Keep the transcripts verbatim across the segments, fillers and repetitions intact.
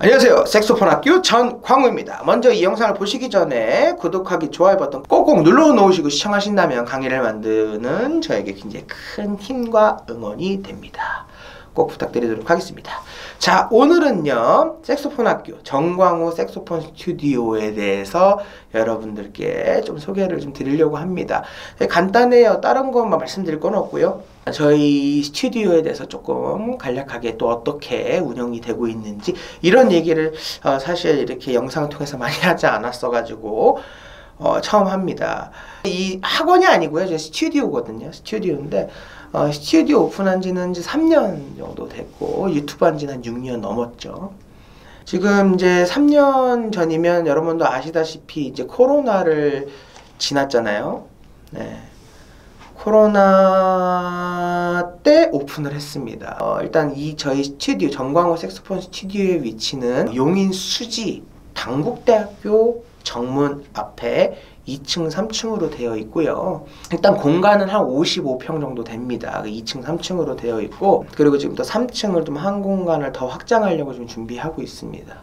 안녕하세요. 색소폰학교 전광우입니다. 먼저 이 영상을 보시기 전에 구독하기, 좋아요 버튼 꼭꼭 눌러놓으시고 시청하신다면 강의를 만드는 저에게 굉장히 큰 힘과 응원이 됩니다. 꼭 부탁드리도록 하겠습니다. 자, 오늘은요 색소폰학교 전광우 색소폰 스튜디오에 대해서 여러분들께 좀 소개를 좀 드리려고 합니다. 간단해요. 다른 것만 말씀드릴 건 없고요. 저희 스튜디오에 대해서 조금 간략하게 또 어떻게 운영이 되고 있는지 이런 얘기를 어, 사실 이렇게 영상을 통해서 많이 하지 않았어 가지고 어, 처음 합니다. 이 학원이 아니고요, 제 스튜디오거든요. 스튜디오인데 어, 스튜디오 오픈한 지는 이제 삼 년 정도 됐고 유튜브 한 지는 한 육 년 넘었죠. 지금 이제 삼 년 전이면 여러분도 아시다시피 이제 코로나를 지났잖아요. 네. 코로나 때 오픈을 했습니다. 어, 일단 이 저희 스튜디오 전광우 색소폰 스튜디오의 위치는 용인 수지 단국대학교 정문 앞에 이 층, 삼 층으로 되어 있고요. 일단 공간은 한 오십오 평 정도 됩니다. 이 층, 삼 층으로 되어 있고, 그리고 지금 또 삼 층을 좀 한 공간을 더 확장하려고 좀 준비하고 있습니다.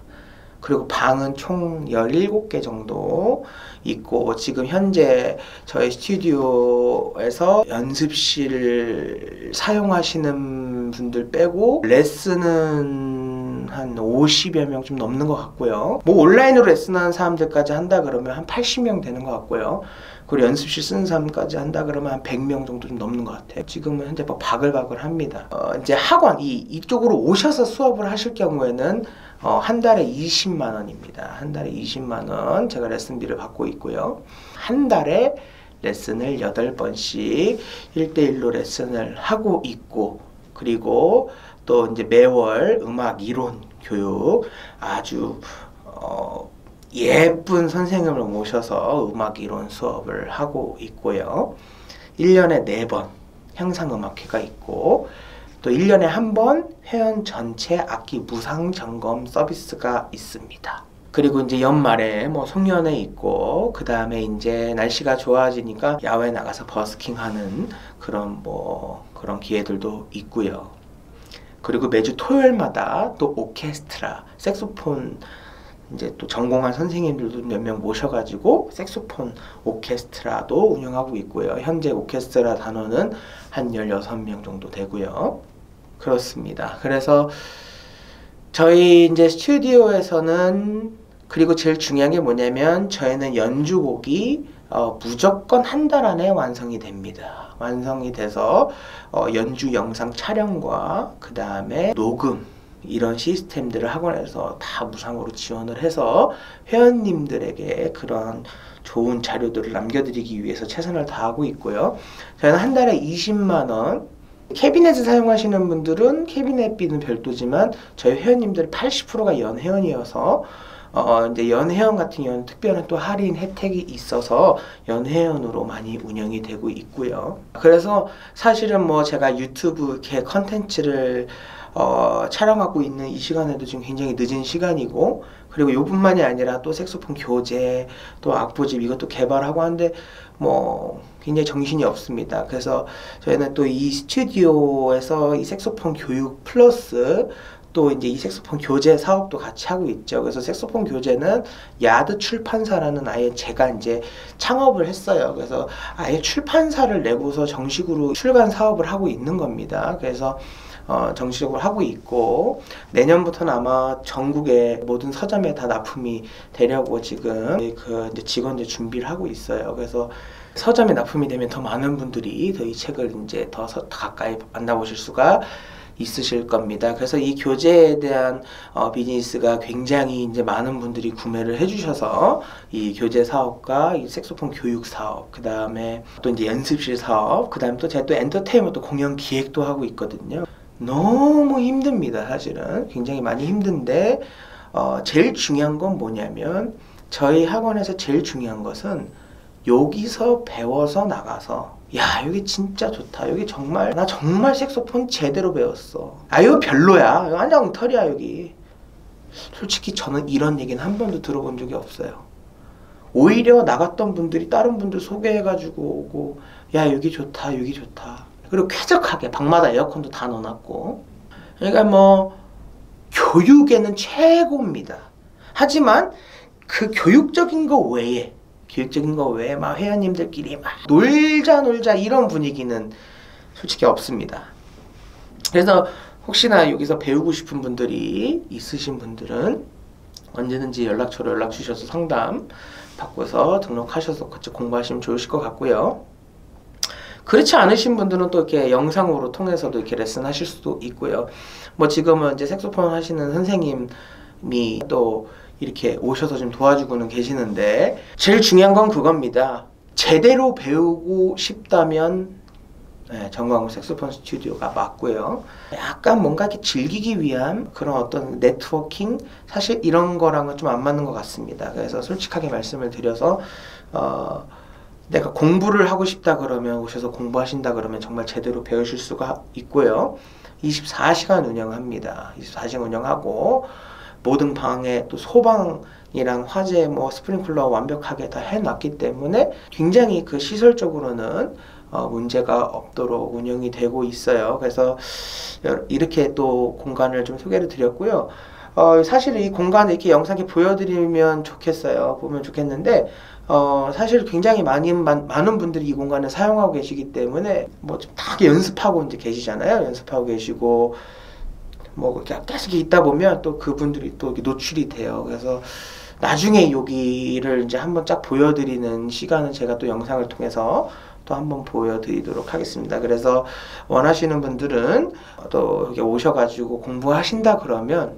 그리고 방은 총 열일곱 개 정도 있고, 지금 현재 저희 스튜디오에서 연습실을 사용하시는 분들 빼고 레슨은 한 오십여 명 좀 넘는 것 같고요. 뭐 온라인으로 레슨하는 사람들까지 한다 그러면 한 팔십 명 되는 것 같고요. 그리고 연습실 쓰는 사람까지 한다 그러면 한 백 명 정도 좀 넘는 것 같아요. 지금은 현재 막 바글바글 합니다. 어, 이제 학원, 이, 이쪽으로 오셔서 수업을 하실 경우에는 어, 한 달에 이십만 원입니다. 한 달에 이십만 원 제가 레슨비를 받고 있고요. 한 달에 레슨을 여덟 번씩 일 대 일로 레슨을 하고 있고, 그리고 또 이제 매월 음악 이론 교육 아주 어, 예쁜 선생님을 모셔서 음악 이론 수업을 하고 있고요. 일 년에 네 번 향상음악회가 있고, 또 일 년에 한 번 회원 전체 악기 무상 점검 서비스가 있습니다. 그리고 이제 연말에 뭐 송년회 있고, 그 다음에 이제 날씨가 좋아지니까 야외 나가서 버스킹 하는 그런 뭐 그런 기회들도 있고요. 그리고 매주 토요일마다 또 오케스트라, 색소폰 이제 또 전공한 선생님들도 몇 명 모셔가지고 색소폰 오케스트라도 운영하고 있고요. 현재 오케스트라 단원은 한 열여섯 명 정도 되고요. 그렇습니다. 그래서 저희 이제 스튜디오에서는, 그리고 제일 중요한 게 뭐냐면 저희는 연주곡이 어, 무조건 한 달 안에 완성이 됩니다. 완성이 돼서 어, 연주 영상 촬영과 그 다음에 녹음, 이런 시스템들을 학원에서 다 무상으로 지원을 해서 회원님들에게 그런 좋은 자료들을 남겨드리기 위해서 최선을 다하고 있고요. 저희는 한 달에 이십만 원, 캐비넷을 사용하시는 분들은 캐비넷비는 별도지만 저희 회원님들 팔십 퍼센트가 연회원이어서 어 이제 연회원 같은 경우는 특별한 또 할인 혜택이 있어서 연회원으로 많이 운영이 되고 있고요. 그래서 사실은 뭐 제가 유튜브 개 컨텐츠를 어, 촬영하고 있는 이 시간에도 지금 굉장히 늦은 시간이고, 그리고 요뿐만이 아니라 또 색소폰 교재, 또 악보집 이것도 개발하고 하는데 뭐 굉장히 정신이 없습니다. 그래서 저희는 또 이 스튜디오에서 이 색소폰 교육 플러스 또 이제 이 색소폰 교재 사업도 같이 하고 있죠. 그래서 색소폰 교재는 야드 출판사라는, 아예 제가 이제 창업을 했어요. 그래서 아예 출판사를 내고서 정식으로 출간 사업을 하고 있는 겁니다. 그래서 어, 정식으로 하고 있고, 내년부터는 아마 전국의 모든 서점에 다 납품이 되려고 지금 그 이제 직원들 준비를 하고 있어요. 그래서 서점에 납품이 되면 더 많은 분들이 더 이 책을 이제 더 서, 가까이 만나보실 수가 있으실 겁니다. 그래서 이 교재에 대한 어, 비즈니스가 굉장히 이제 많은 분들이 구매를 해주셔서 이 교재 사업과 이 색소폰 교육 사업, 그 다음에 또 이제 연습실 사업, 그 다음에 또 제가 또 엔터테인먼트 공연 기획도 하고 있거든요. 너무 힘듭니다. 사실은 굉장히 많이 힘든데 어, 제일 중요한 건 뭐냐면 저희 학원에서 제일 중요한 것은 여기서 배워서 나가서, 야 여기 진짜 좋다, 여기 정말 나 정말 색소폰 제대로 배웠어, 아 이거 별로야, 이거 완전 엉터리야 여기. 솔직히 저는 이런 얘기는 한 번도 들어본 적이 없어요. 오히려 나갔던 분들이 다른 분들 소개해가지고 오고, 야 여기 좋다 여기 좋다. 그리고 쾌적하게 방마다 에어컨도 다 넣어놨고, 그러니까 뭐 교육에는 최고입니다. 하지만 그 교육적인 거 외에 교육적인 거 외에 막 회원님들끼리 막 놀자 놀자 이런 분위기는 솔직히 없습니다. 그래서 혹시나 여기서 배우고 싶은 분들이 있으신 분들은 언제든지 연락처로 연락 주셔서 상담 받고서 등록하셔서 같이 공부하시면 좋으실 것 같고요. 그렇지 않으신 분들은 또 이렇게 영상으로 통해서도 이렇게 레슨 하실 수도 있고요. 뭐 지금은 이제 색소폰 하시는 선생님이 또 이렇게 오셔서 좀 도와주고는 계시는데, 제일 중요한 건 그겁니다. 제대로 배우고 싶다면 네, 전광우 색소폰 스튜디오가 맞고요. 약간 뭔가 이렇게 즐기기 위한 그런 어떤 네트워킹, 사실 이런 거랑은 좀 안 맞는 것 같습니다. 그래서 솔직하게 말씀을 드려서 어, 내가 공부를 하고 싶다 그러면, 오셔서 공부하신다 그러면 정말 제대로 배우실 수가 있고요. 이십사 시간 운영합니다. 이십사 시간 운영하고 모든 방에 또 소방이랑 화재 뭐 스프링클러 완벽하게 다 해놨기 때문에 굉장히 그 시설적으로는 어, 문제가 없도록 운영이 되고 있어요. 그래서 이렇게 또 공간을 좀 소개를 드렸고요. 어, 사실 이 공간을 이렇게 영상에 보여드리면 좋겠어요. 보면 좋겠는데 어, 사실 굉장히 많이, 많, 많은 분들이 이 공간을 사용하고 계시기 때문에 뭐 좀 다 연습하고 이제 계시잖아요. 연습하고 계시고 뭐 계속 있다 보면 또 그분들이 또 노출이 돼요. 그래서 나중에 여기를 이제 한번 쫙 보여드리는 시간은 제가 또 영상을 통해서 또 한번 보여드리도록 하겠습니다. 그래서 원하시는 분들은 또 여기 오셔가지고 공부하신다 그러면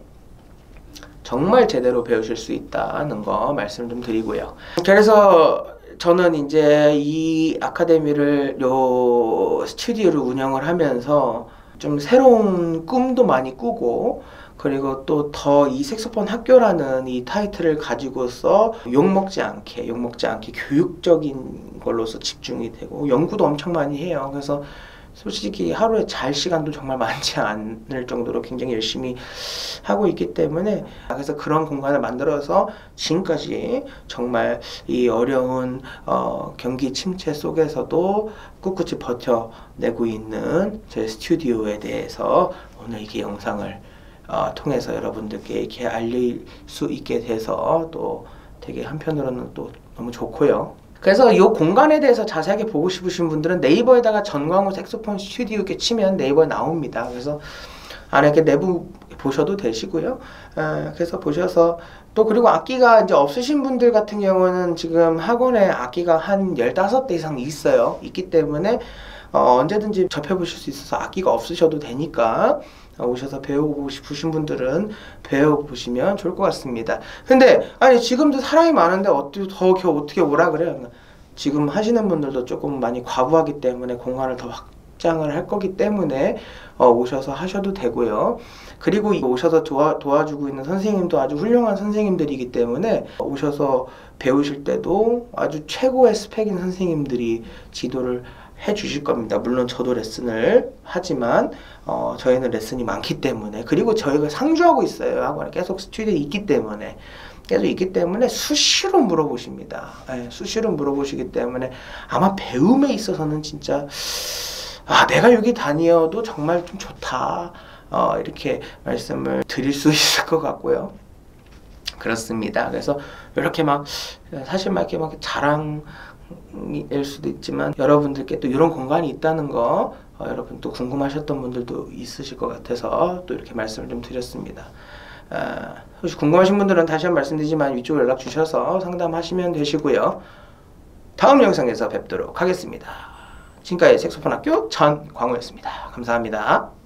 정말 제대로 배우실 수 있다는 거 말씀 좀 드리고요. 그래서 저는 이제 이 아카데미를, 요 스튜디오를 운영을 하면서 좀 새로운 꿈도 많이 꾸고, 그리고 또 더 이 색소폰 학교라는 이 타이틀을 가지고서 욕먹지 않게, 욕먹지 않게 교육적인 걸로서 집중이 되고, 연구도 엄청 많이 해요. 그래서 솔직히 하루에 잘 시간도 정말 많지 않을 정도로 굉장히 열심히 하고 있기 때문에, 그래서 그런 공간을 만들어서 지금까지 정말 이 어려운 어, 경기 침체 속에서도 꿋꿋이 버텨내고 있는 제 스튜디오에 대해서 오늘 이렇게 영상을 어, 통해서 여러분들께 이렇게 알릴 수 있게 돼서 또 되게 한편으로는 또 너무 좋고요. 그래서 이 공간에 대해서 자세하게 보고 싶으신 분들은 네이버에다가 전광우 색소폰 스튜디오 이렇게 치면 네이버에 나옵니다. 그래서 안에 이렇게 내부 보셔도 되시고요. 에, 그래서 보셔서 또, 그리고 악기가 이제 없으신 분들 같은 경우는 지금 학원에 악기가 한 열다섯 대 이상 있어요. 있기 때문에 어, 언제든지 접해보실 수 있어서 악기가 없으셔도 되니까 오셔서 배우고 싶으신 분들은 배워보시면 좋을 것 같습니다. 근데 아니 지금도 사람이 많은데 어떻게 더 어떻게 오라 그래요? 지금 하시는 분들도 조금 많이 과부하기 때문에 공간을 더 확장을 할 거기 때문에 어, 오셔서 하셔도 되고요. 그리고 오셔서 도와, 도와주고 있는 선생님도 아주 훌륭한 선생님들이기 때문에 오셔서 배우실 때도 아주 최고의 스펙인 선생님들이 지도를 해 주실 겁니다. 물론 저도 레슨을 하지만 어, 저희는 레슨이 많기 때문에, 그리고 저희가 상주하고 있어요. 학원에 계속 스튜디오에 있기 때문에 계속 있기 때문에 수시로 물어보십니다. 예, 수시로 물어보시기 때문에 아마 배움에 있어서는 진짜 아 내가 여기 다녀도 정말 좀 좋다 어, 이렇게 말씀을 드릴 수 있을 것 같고요. 그렇습니다. 그래서 이렇게 막 사실 막 이렇게 막 자랑 일 수도 있지만 여러분들께 또 이런 공간이 있다는 거 어, 여러분 또 궁금하셨던 분들도 있으실 것 같아서 또 이렇게 말씀을 좀 드렸습니다. 어, 혹시 궁금하신 분들은 다시 한번 말씀드리지만 위쪽으로 연락 주셔서 상담하시면 되시고요. 다음 영상에서 뵙도록 하겠습니다. 지금까지 색소폰학교 전광우였습니다. 감사합니다.